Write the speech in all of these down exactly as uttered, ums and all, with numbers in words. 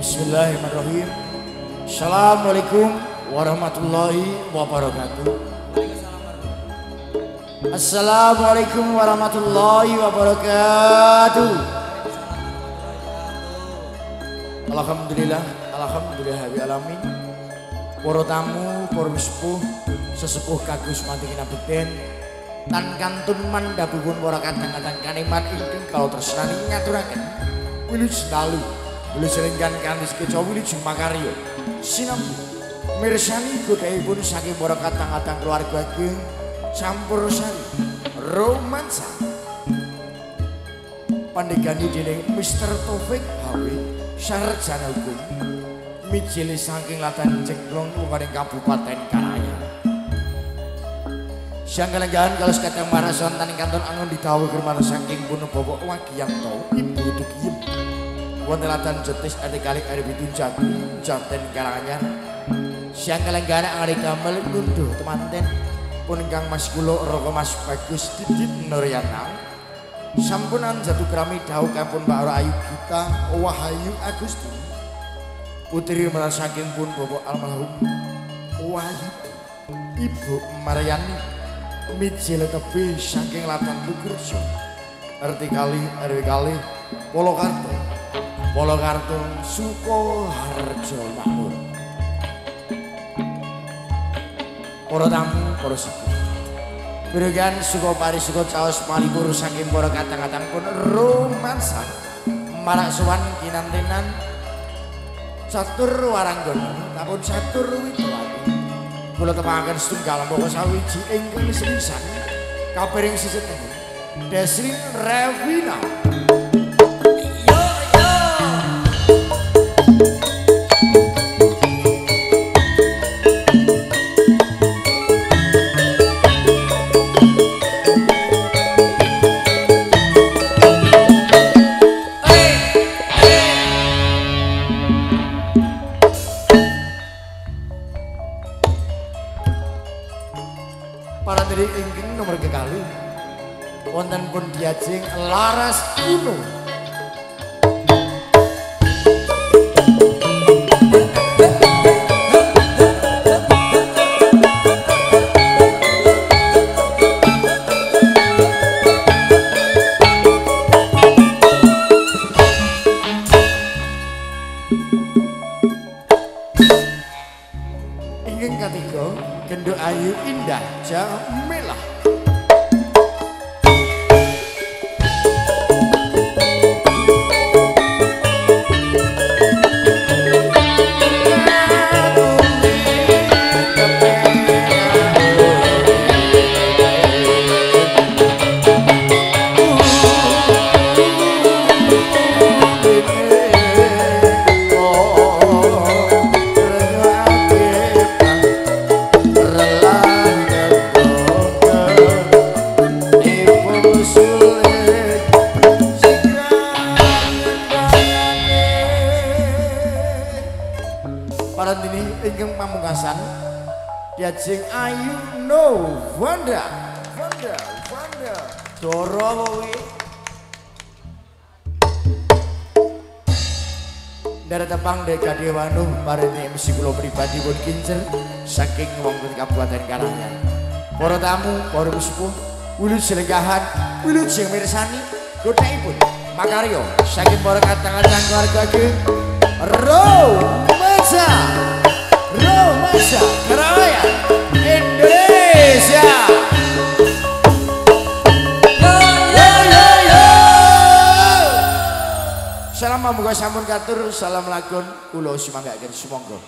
Bismillahirrahmanirrahim. Assalamualaikum warahmatullahi wabarakatuh. Assalamualaikum warahmatullahi wabarakatuh. Alhamdulillah, alhamdulillah alamin. Para tamu, para sepuh, sesepuh kagus mati kina beden. Tan kantun manda bubun para kadang-kadang kaniman ingin kalau terserani ngaturakan. Wilu selalu. Beli selingkan kandis kecowi di Jumma Karyo sinambu mirsani godaipun saking para katang-katang keluarga geng campur sari romansa pandegani dening Mister Taufik H W sarjana hukum mijili saking Latan Jeglong ing Kabupaten Karaya sangkalenggahan kalau sekadang marason taning kanton angon didhawuh kermana saking puno bapak Wagiyanto ibu Dugiem Wontelatan jetis ada kali ada bidun jati janten kalangan siang kalenggana ada gamel nunduh temanten punenggang mas kulo roko mas bagus Didit Nuryana sampunan jatuh kerami dahu kampun mbak ora ayu kita wahayu Agusti putri merasakin pun bobo almarhum wahyu ibu Maryani mijil tepi saking Latan Lukurjo arti kali ada kali Polokarto Polokarto Sukoharjo makmur. Para tamu, para sepuh. Birogan suko pari suko caos malikur saking para katang-katang pun romansa. Marak sowan kinantenan catur waranggon tapun catur wituwati. Kula tepangaken setunggal moko sawiji ingkang sepisan kapiring siseteng. Desri Revina. Jeng laras kuno ingin katiga genduk ayu indah jamelah Jeng ayu no Wanda Wanda Wanda Dorowowi dari tepang deka Dewanu marine M C kulo pribadi pun Kincer saking wonten Kabupaten Karanganyar para tamu para sepuh wilut selenggahan wilut sing mirsani godaipun makarya saking para katang-katang keluarga geng romansa romansa Karanganyar Indonesia. Salam muga sampun katur, salam lakon kula sumanggaaken sumangga.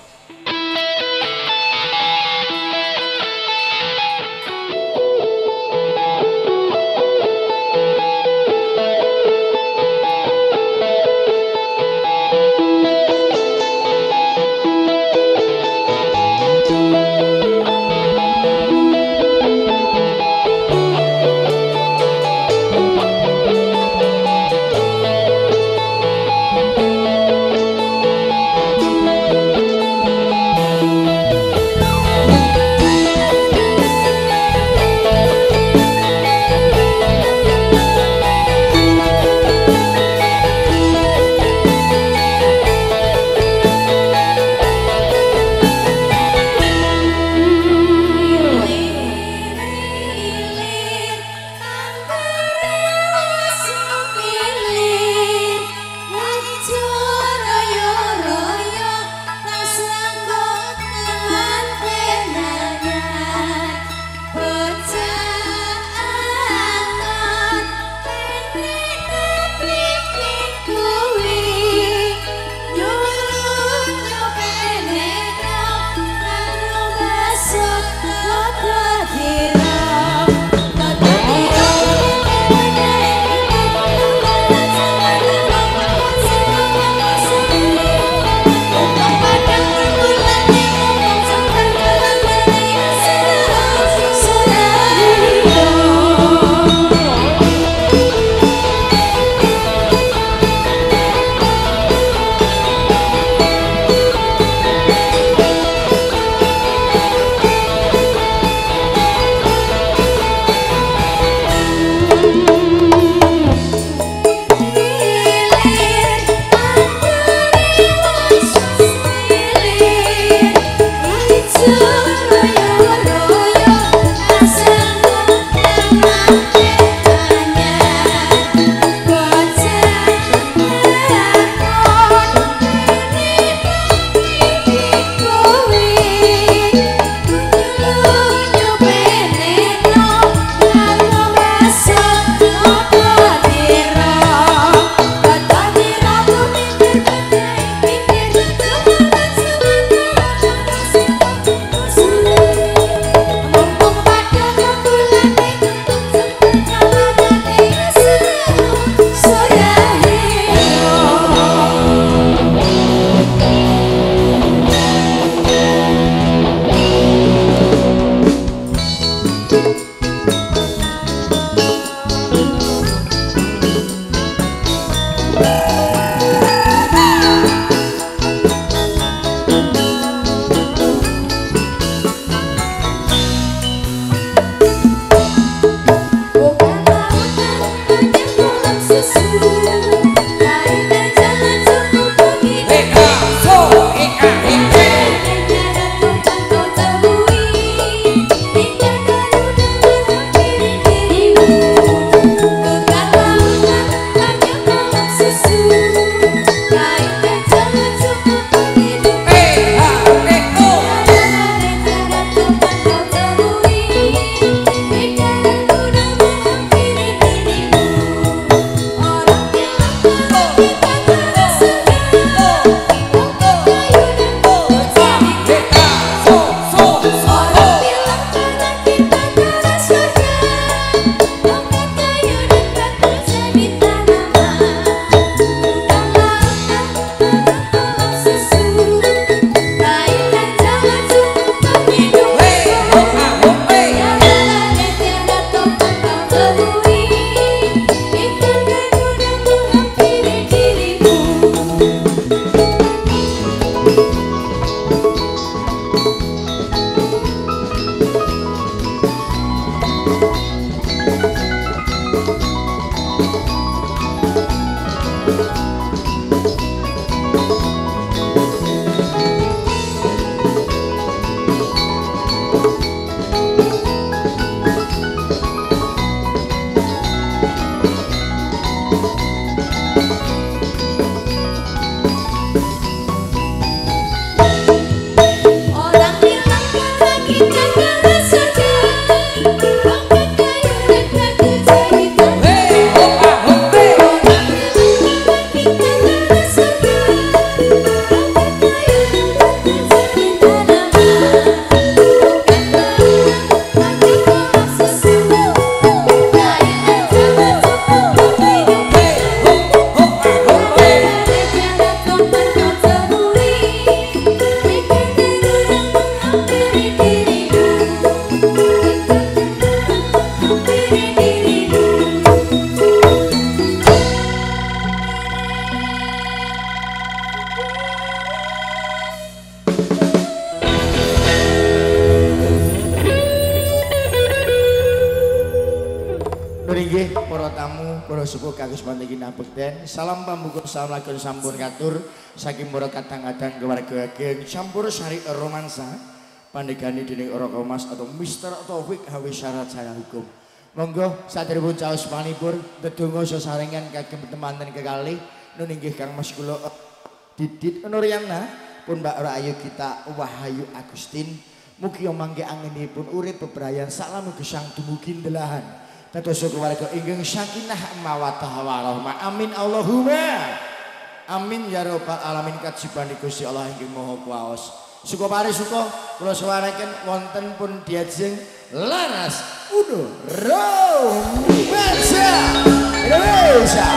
para tamu, para sepuh kagus mantekin abekten. Salam pambuka salam lagun sampur katur, saking murah kadang-kadang keluarga geng campur sari romansa, pandegani dening ora komas atau Mister Taufik hawi syarat saya hukum. Monggo saderipun caos manipur, ndedonga sesarengan kagem temanten kekali, nun inggih Kang Mas kula Didit Nuryana pun mbak ora ayo kita Wahayu Agustin. Mugi mangke anginipun urip bebrayan salam gesang dumugi delahan. Dados keluarga ingkang sakinah mawadah warahmah. Amin Allahumma. Amin ya rabbal alamin kajiban Gusti Allah ingkang Maha Kuwasa. Suka pari suka kula suwaraken wonten pun diajeng laras udo romansa Indonesia.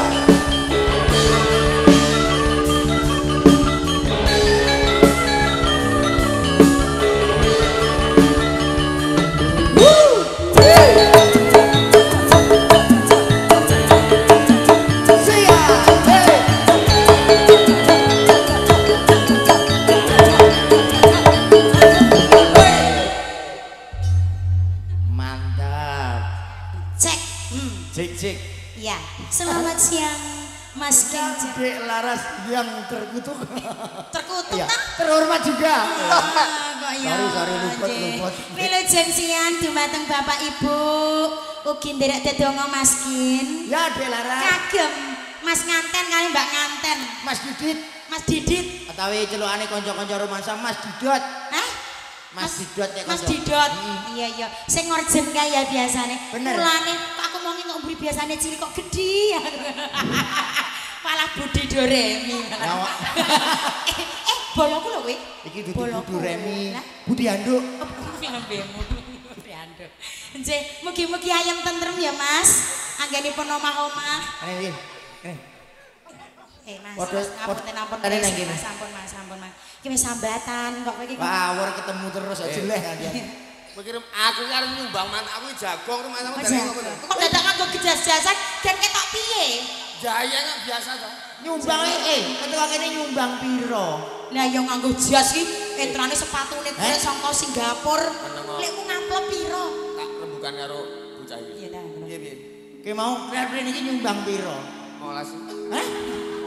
Selamat siang Mas KINCER. Dek Laras yang terkutuk. Terkutuk tak? Terhormat juga. Sorry sorry luput luput. Wilujeng siang dumateng Bapak Ibu. Ugi nderek dedonga Mas Kin. Ya Dek Laras. Kagem Mas Nganten kali Mbak Nganten. Mas Didit. Mas Didit. Atawi celukane kanca-kanca romansa Mas Didot. Hah? Mas Didot ya Mas Didot. Iya iya. Sing urgen kae ya biasane. Mulane ngomong beri biasanya ciri kok gede ya malah budi doremi eh eh bolongku lho weh ini budi doremi budi anduk budi anduk mugi-mugi ayam tentrem ya mas anggani pun omah-omah ini eh mas ampun ampun mas ampun mas ampun mas ini sambatan kok wawar ketemu terus aja lah Begitu aku kan nyumbang mantanku jagong rumah sama dari mana? Kok dadak nganggo gejas-gejasan dan ketok piye? Jayane biasa to. Nyumbang eh ketok kene nyumbang piro? Lah ya nganggo jas iki entrane sepatune kene saka Singapura. Lekku ngamplop piro? Tak rembukan karo bocah iki. Iya ta. Piye piye? Ki mau klien iki nyumbang piro? Molas. Hah?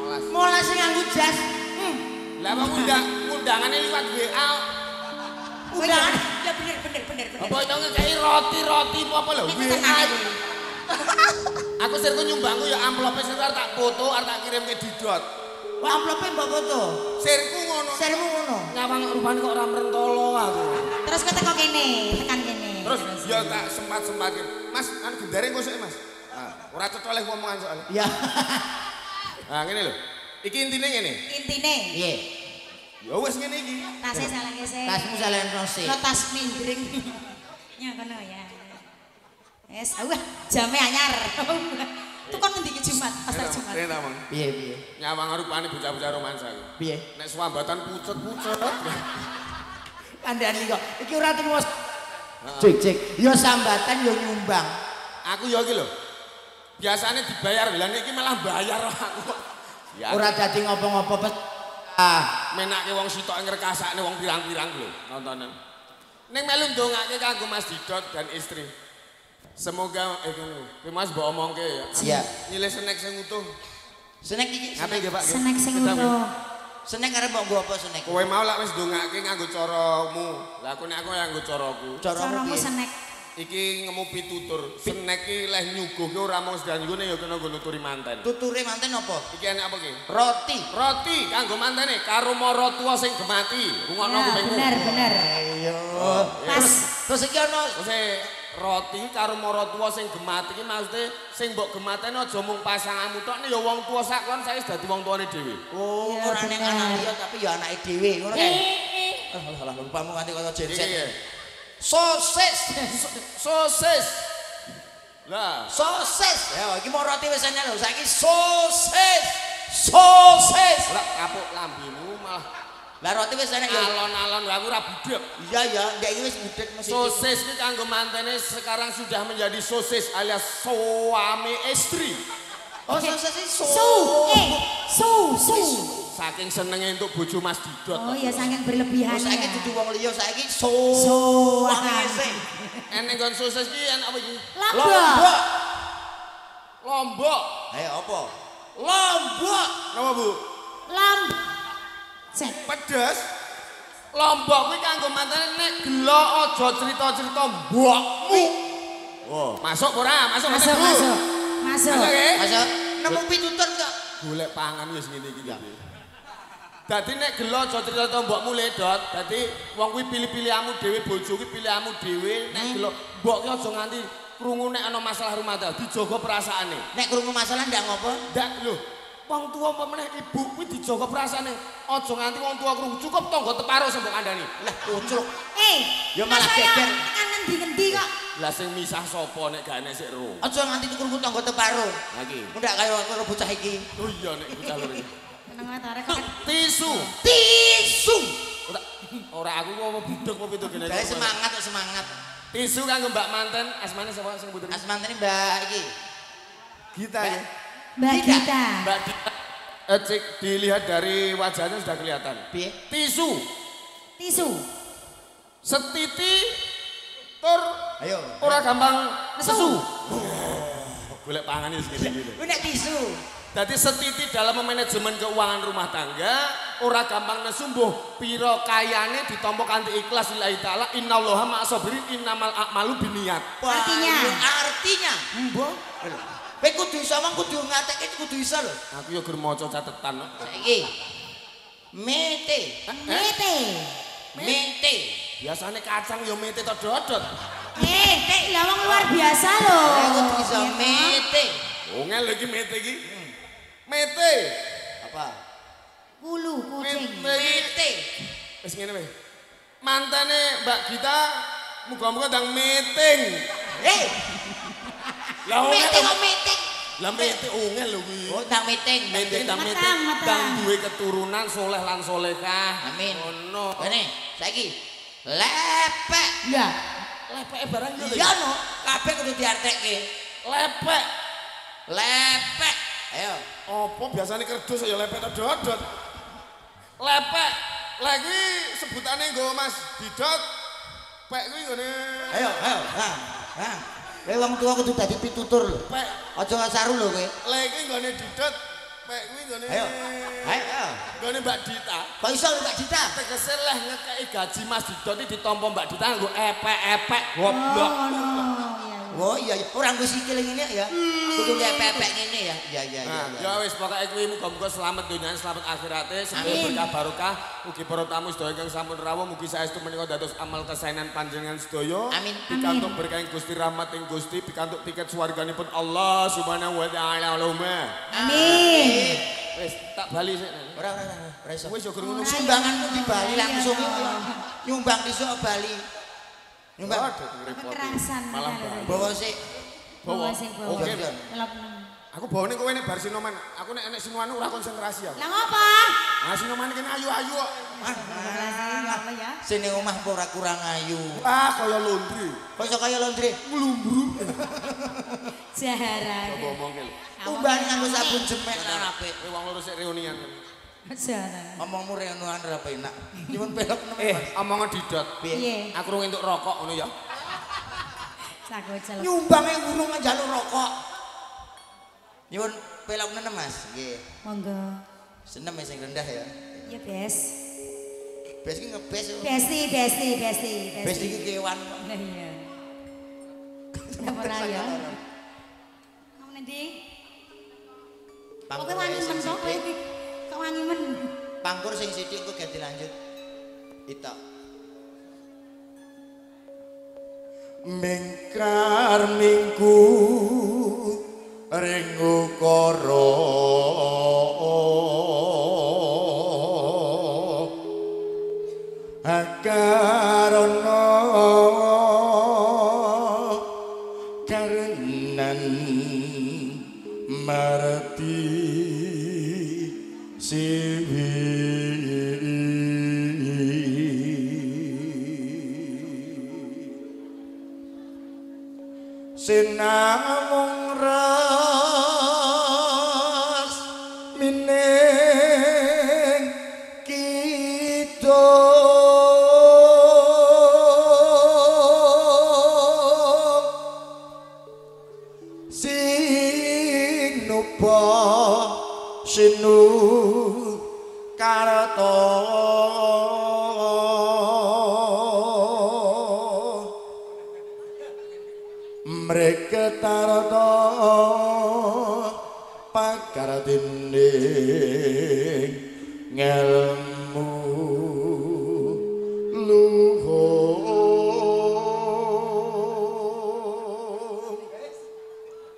Molas. Molas sing nganggo jas. Lah wong undang undangane liwat W A. Udah, ya bener bener bener bener. Apa itu ngekei roti roti apa lho? Aku sirku nyumbangku ya amplopnya sebentar tak foto, tak kirim ke Didot. Wah amplopnya mbak foto? Sirku ngono. Sirku ngono. Ngawang rupanya kok orang merentolo aku. Terus kata kok gini, tekan gini. Terus ya tak sempat semakin. Mas, kan gendarin kok mas. Orang cocok oleh ngomongan soalnya. Iya. Nah gini lho. Iki intinya gini. Intinya? Iya. Ya wes ngene iki. Tasnya salah gesek. Tasmu salah nose. Lo tas mindring. Ya kono ya. Wes, wah, jame anyar. Tukon ngendi iki Jumat, pasar Jumat. Piye ta, Mang? Piye piye. Nyawang rupane bocah-bocah romansa iki. Piye? Nek suambatan pucet-pucet. Kandhani kok. Iki ora terus. Cek-cek. Ya sambatan ya nyumbang. Aku ya iki lho. Biasane dibayar, lha niki malah bayar aku. Ya. Ora dadi ngopo-ngopo. Ah, menake wong sitok ngrekasakne wong pirang-pirang lho nontonan. Ning melu ndongake kanggo Mas Didot dan istri. Semoga eh kuwi Mas mbok omongke ya. Iya. Nyilih snack sing utuh. Snack iki apa nggih Pak? Snack sing utuh. Snack arep mbok nggo apa snack? Kowe mau lak wis ndongake nganggo caramu. Lah aku nek aku nganggo caraku. Caramu snack. Iki ngemu pitutur. Snack iki leh nyuguhke ora mung sedaya nggone ya kena nggo nuturi manten. Tuture manten apa? Iki enak apa iki? Roti. Roti kanggo mantene karo mara tuwa sing gemati. Rungokno kupingku. Bener bener. Iya. Terus terus iki ono roti karo mara tuwa sing gemati iki maksude sing mbok gematene aja mung pasanganmu tok nek ya wong tuwa sakon saiki dadi wong tuane dhewe. Oh, ora nek anak liya tapi ya anake dhewe ngono kan. Alah alah lupamu nganti kaya jenset. Sosis, sosis, lah, sosis. Ya, ini mau roti biasanya loh. Saya ini sosis, sosis. Lah, kapok lambimu malah. Lah roti biasanya alon-alon. Lah, aku rabu dek. Iya ya, dia ini budek masih. Sosis ini kanggo mantennya sekarang sudah menjadi sosis alias suami istri. Oh, sosis ini so, so, so. Saking senengnya untuk bojo Mas Didot. Oh iya saking berlebihannya. Saiki dudu wong liya saiki so. Soan. Eneng kon sosis iki enak apa iki? Lombok. Lombok. Ayo apa? Lombok. Napa Bu? Lom. Cek pedes. Lombok kuwi kanggo mantene nek gelo aja cerita-cerita mbokmu. Oh. Masuk ora? Masuk masuk. Masuk. Masuk. Masuk. Nemu pitutur enggak? Golek pangan wis ngene iki ya. Dadi nek gelo aja cerita-cerita mbokmu le, Dot. Dadi wong kuwi pilih-pilihanmu dhewe, bojo kuwi pilihanmu dhewe. Nek gelo mbok ki aja nganti krungu nek ana masalah rumah tangga, dijaga perasaane. Nek krungu masalah ndak ngopo? Ndak lho. Wong tuwa apa meneh ibu kuwi dijaga perasaane. Aja nganti wong tuwa krungu, cukup tangga teparo sing mbok kandhani. Lah ucuk. Eh, ya malah geger. Kanan ndi-endi kok. Lah sing misah sapa nek gak enek sik ro. Aja nganti krungu tangga teparo. Lah iki. Ndak kaya karo bocah iki. Oh iya nek bocah lho iki. Tenang tarik tisu. Tisu. Ora ora aku ngomong budeg opo pitu gene. Lah semangat kok semangat. Tisu kanggo Mbak Manten, asmane sapa sing putri? Asmane Mbak iki. Gita ya. Mbak Gita. Mbak Gita. Eh, cek dilihat dari wajahnya sudah kelihatan. Piye? Tisu. Tisu. Setiti tur. Ayo. Ora gampang nesu. Golek pangan iki segini. Kuwi nek tisu. Jadi setiti dalam manajemen keuangan rumah tangga, ora gampang nesumbuh, piro kayane ditompok kanthi ikhlas lillahi taala, innallaha ma'asobirin, innamal a'malu biniyat. Artinya, artinya, mbok. Kowe kudu iso wong kudu ngateke kudu iso lho. Aku yo gur maca catetan kok. Saiki. Mete, mete. Mete. Biasane kacang yo mete to dodot. Eh, nek lha wong luar biasa lho. Kudu iso mete. Wonge lho iki mete iki. Mete. Apa? Bulu kucing. Mete. Wis ngene weh. Mantane Mbak Gita muga-muga ndang meeting. Eh. Lah wong meeting. Lah meeting unge lho kuwi. Oh, ndang meeting. Meeting ndang meeting. Ndang duwe keturunan soleh lan solehah. Amin. Ngono. Kene saiki lepek. Lah, lepeke barang yo. Iya no, kabeh kudu diartekke. Lepek. Lepek. Ayo, apa biasanya kerdus ya lepek atau dodot? Lepek, lagi sebutannya gue mas Didot, pek gue gini. Ayo, ayo, ha, ha. Lewang tua kudu tadi pitutur loh. Pek, ojo ngasaru loh gue. Lagi gini Didot, pek gue gini. Ayo, ayo. Gini Mbak Dita. Kok iso Mbak Dita? Tegese leh ngekei gaji mas Didot ini ditompo Mbak Dita gue epek-epek goblok. Oh iya, orang gue sikil ini ya, kudu lepek-lepek ini ya, iya iya iya. Ya wis pokoknya kuwi muga-muga selamat dunia, selamat akhiratnya, semoga berkah barokah. Mugi para tamu sedaya ingkang sampun rawuh, mugi saestu menika dados amal kesaenan panjenengan sedaya. Amin. Pikantuk berkah Gusti, rahmat ing Gusti, pikantuk tiket swarganipun Allah Subhanahu wa taala. Amin. Wis tak bali sik. Ora ora ora iso. Wis yo gur ngono sumbanganmu dibali langsung iki. Nyumbang dhisik bali. Nyumbang malam bawa sih bawa sih bawa oke aku bawa nih kowe nih bar sinoman aku nih enek sinuan ora konsentrasi aku lah ngapa nah sinoman kena ayu ayu sini omah ora kurang ayu ah kaya laundry kaya kaya laundry ngelumbru jaharan coba omongin umbahan nganggo sabun jemek nang apik wong loro sik reunian Jana. Omongmu renuan rapa enak. Cuman pelok nemen. Eh, omongnya Didot. Piye? Aku rung entuk rokok ngono ya. Sagocelok. Nyumbange urung njaluk rokok. Nyuwun pelok nemen, Mas. Nggih. Monggo. Senem sing rendah ya. Iya, Bes. Bes iki ngebes. Besti, besti, besti, besti. Bes iki kewan kok. Nah, iya. Apa ora ya? Kamu ndi? Kowe wani men kok kowe iki. Wangi men. Pangkur sing sithik engko ganti lanjut. Itok. Mingkar minggu rengukara akarana karenan marati siwi sinamung ras mining kita si Karto mreket tarto pakar dinding ngelmu luhung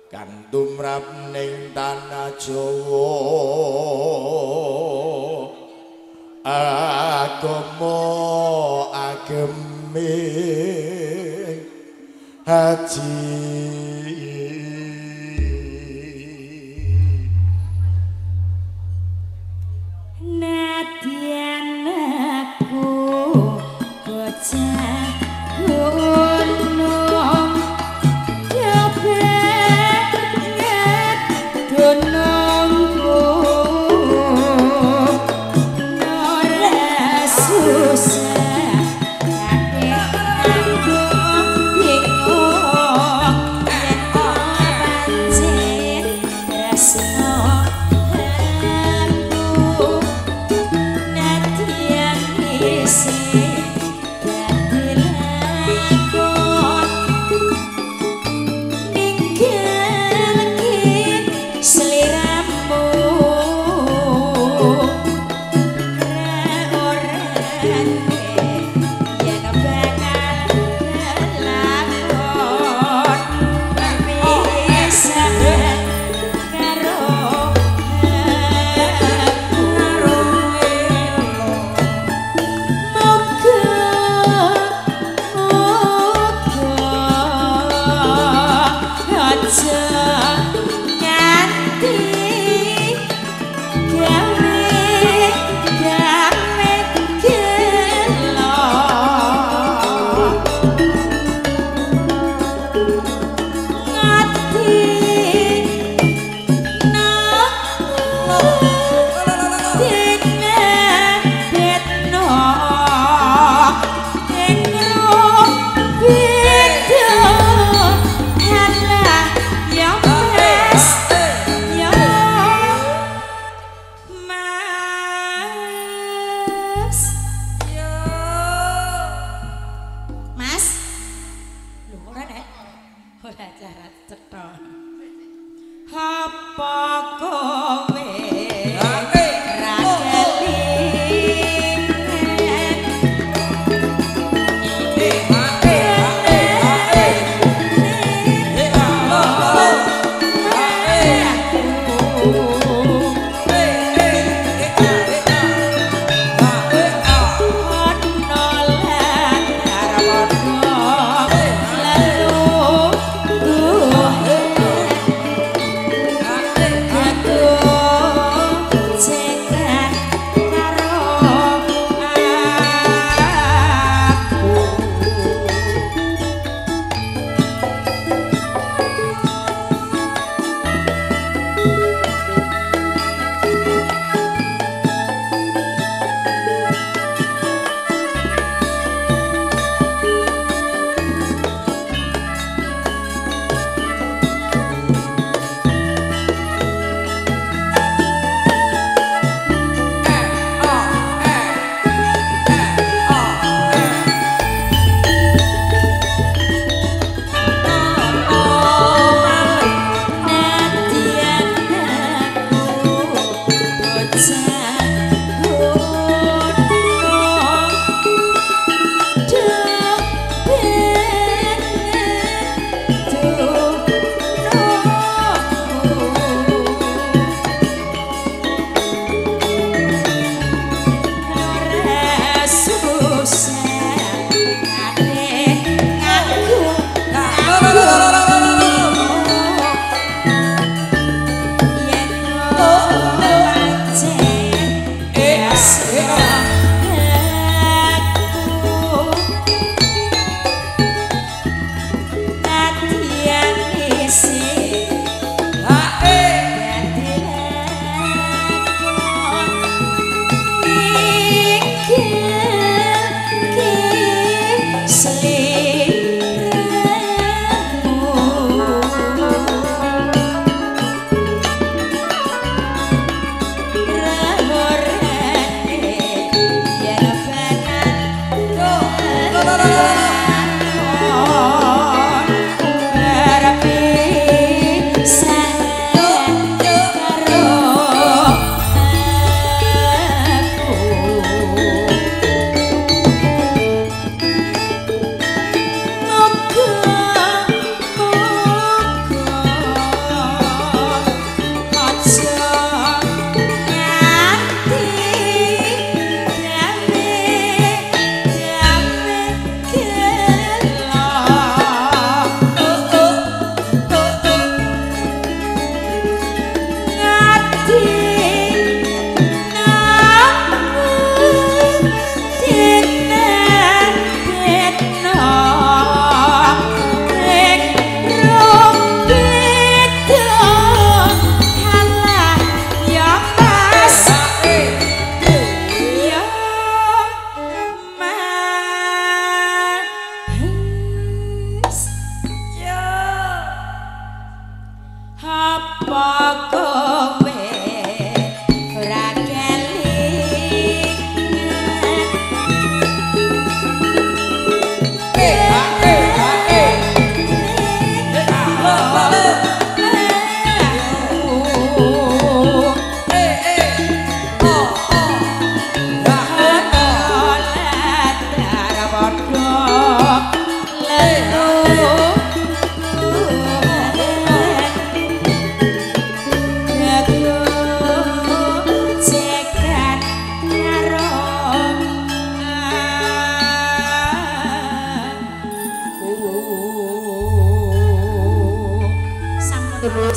kan tumrap ning tanah Jawa agama agemi haji nadyan aku bocah gunung ya banget gunung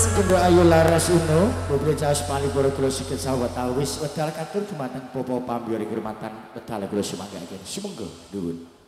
Matur Kundo Ayu Laras Uno, Bupati Jawa Pali Borogoro Sikit Sawat Tawis, Wedal Katur Jumatan Popo Pambiori Germatan, Wedal Gula Sumangga Agen, Sumenggo, Duhun.